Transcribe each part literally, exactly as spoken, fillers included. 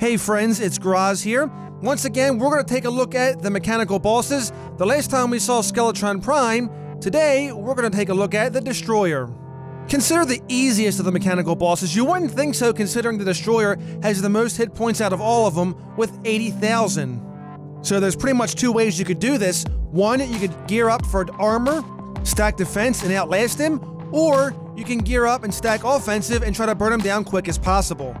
Hey friends, it's Graz here. Once again, we're going to take a look at the mechanical bosses. The last time we saw Skeletron Prime, today we're going to take a look at the Destroyer. Consider the easiest of the mechanical bosses. You wouldn't think so considering the Destroyer has the most hit points out of all of them with eighty thousand. So there's pretty much two ways you could do this. One, you could gear up for armor, stack defense and outlast him, or you can gear up and stack offensive and try to burn him down quick as possible.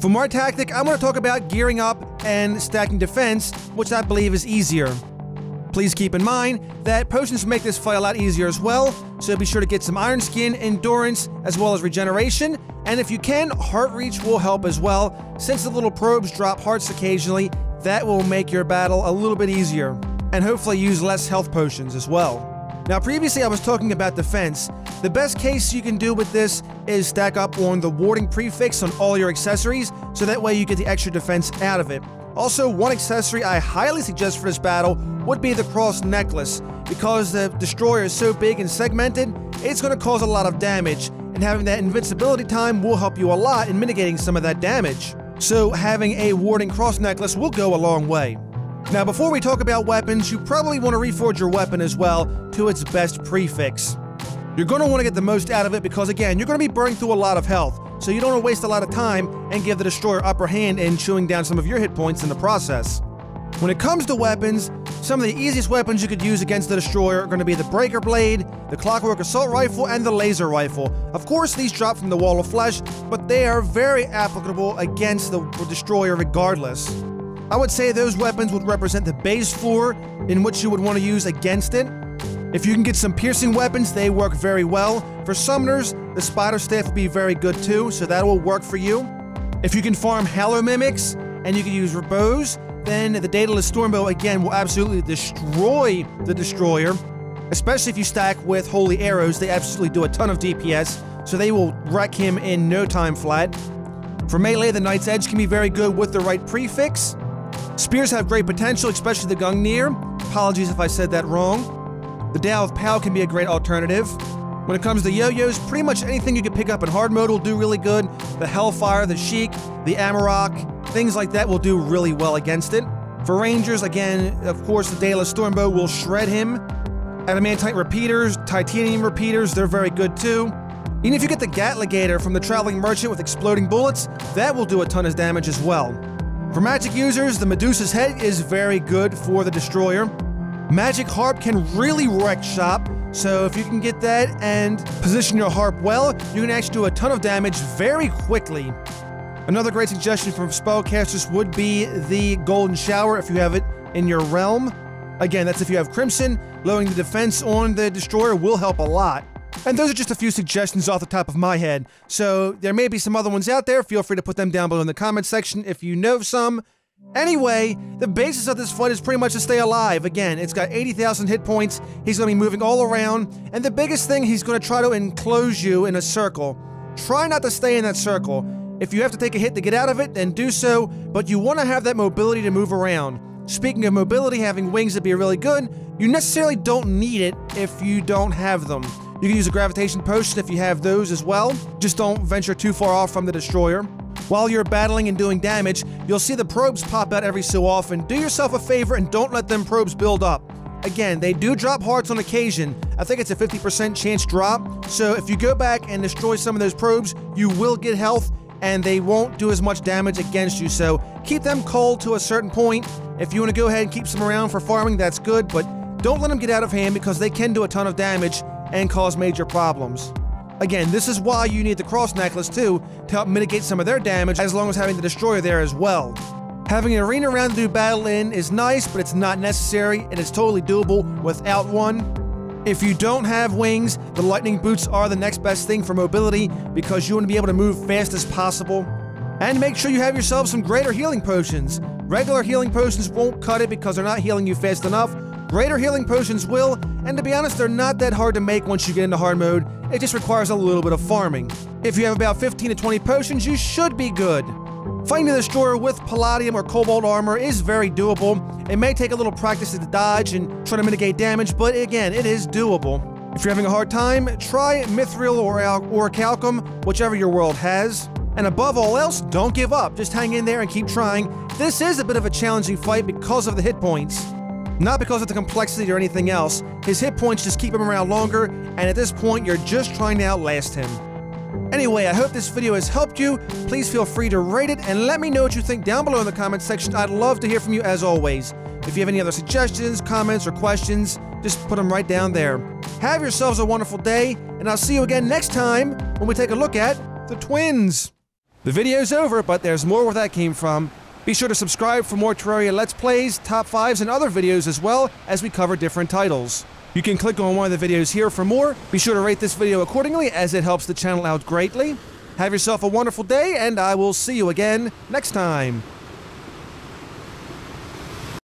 For more tactic, I'm going to talk about gearing up and stacking defense, which I believe is easier. Please keep in mind that potions make this fight a lot easier as well, so be sure to get some Iron Skin, Endurance, as well as Regeneration, and if you can, Heart Reach will help as well. Since the little probes drop hearts occasionally, that will make your battle a little bit easier, and hopefully use less health potions as well. Now previously I was talking about defense. The best case you can do with this is stack up on the warding prefix on all your accessories, so that way you get the extra defense out of it. Also, one accessory I highly suggest for this battle would be the cross necklace. Because the Destroyer is so big and segmented, it's going to cause a lot of damage, and having that invincibility time will help you a lot in mitigating some of that damage. So having a warding cross necklace will go a long way. Now before we talk about weapons, you probably want to reforge your weapon as well to its best prefix. You're going to want to get the most out of it because again, you're going to be burning through a lot of health, so you don't want to waste a lot of time and give the Destroyer upper hand in chewing down some of your hit points in the process. When it comes to weapons, some of the easiest weapons you could use against the Destroyer are going to be the Breaker Blade, the Clockwork Assault Rifle, and the Laser Rifle. Of course, these drop from the Wall of Flesh, but they are very applicable against the Destroyer regardless. I would say those weapons would represent the base floor in which you would want to use against it. If you can get some piercing weapons, they work very well. For summoners, the Spider Staff will be very good too, so that will work for you. If you can farm Hallow Mimics, and you can use Rebos, then the Daedalus Stormbow again will absolutely destroy the Destroyer. Especially if you stack with Holy Arrows, they absolutely do a ton of D P S, so they will wreck him in no time flat. For melee, the Knight's Edge can be very good with the right prefix. Spears have great potential, especially the Gungnir. Apologies if I said that wrong. The Dao of Pow can be a great alternative. When it comes to yo-yos, pretty much anything you can pick up in hard mode will do really good. The Hellfire, the Sheik, the Amarok, things like that will do really well against it. For rangers, again, of course, the Daedalus Stormbow will shred him. Adamantite Repeaters, Titanium Repeaters, they're very good too. Even if you get the Gatligator from the Traveling Merchant with exploding bullets, that will do a ton of damage as well. For magic users, the Medusa's Head is very good for the Destroyer. Magic Harp can really wreck shop, so if you can get that and position your harp well, you can actually do a ton of damage very quickly. Another great suggestion from spellcasters would be the Golden Shower if you have it in your realm. Again, that's if you have Crimson. Lowering the defense on the Destroyer will help a lot. And those are just a few suggestions off the top of my head. So there may be some other ones out there. Feel free to put them down below in the comment section if you know some. Anyway, the basis of this fight is pretty much to stay alive. Again, it's got eighty thousand hit points. He's going to be moving all around. And the biggest thing, he's going to try to enclose you in a circle. Try not to stay in that circle. If you have to take a hit to get out of it, then do so. But you want to have that mobility to move around. Speaking of mobility, having wings would be really good. You necessarily don't need it if you don't have them. You can use a gravitation potion if you have those as well. Just don't venture too far off from the Destroyer. While you're battling and doing damage, you'll see the probes pop out every so often. Do yourself a favor and don't let them probes build up. Again, they do drop hearts on occasion. I think it's a fifty percent chance drop. So if you go back and destroy some of those probes, you will get health and they won't do as much damage against you. So keep them cold to a certain point. If you want to go ahead and keep some around for farming, that's good, but don't let them get out of hand because they can do a ton of damage and cause major problems. Again, this is why you need the cross necklace too, to help mitigate some of their damage, as long as having the Destroyer there as well. Having an arena round to do battle in is nice, but it's not necessary, and it's totally doable without one. If you don't have wings, the lightning boots are the next best thing for mobility, because you want to be able to move fast as possible. And make sure you have yourself some greater healing potions. Regular healing potions won't cut it because they're not healing you fast enough. Greater healing potions will, and to be honest, they're not that hard to make once you get into hard mode. It just requires a little bit of farming. If you have about fifteen to twenty potions, you should be good. Fighting the Destroyer with palladium or cobalt armor is very doable. It may take a little practice to dodge and try to mitigate damage, but again, it is doable. If you're having a hard time, try mithril or, or calcum, whichever your world has. And above all else, don't give up. Just hang in there and keep trying. This is a bit of a challenging fight because of the hit points. Not because of the complexity or anything else. His hit points just keep him around longer, and at this point, you're just trying to outlast him. Anyway, I hope this video has helped you. Please feel free to rate it, and let me know what you think down below in the comment section. I'd love to hear from you as always. If you have any other suggestions, comments, or questions, just put them right down there. Have yourselves a wonderful day, and I'll see you again next time when we take a look at the twins. The video's over, but there's more where that came from. Be sure to subscribe for more Terraria Let's Plays, Top fives, and other videos as well as we cover different titles. You can click on one of the videos here for more. Be sure to rate this video accordingly as it helps the channel out greatly. Have yourself a wonderful day, and I will see you again next time.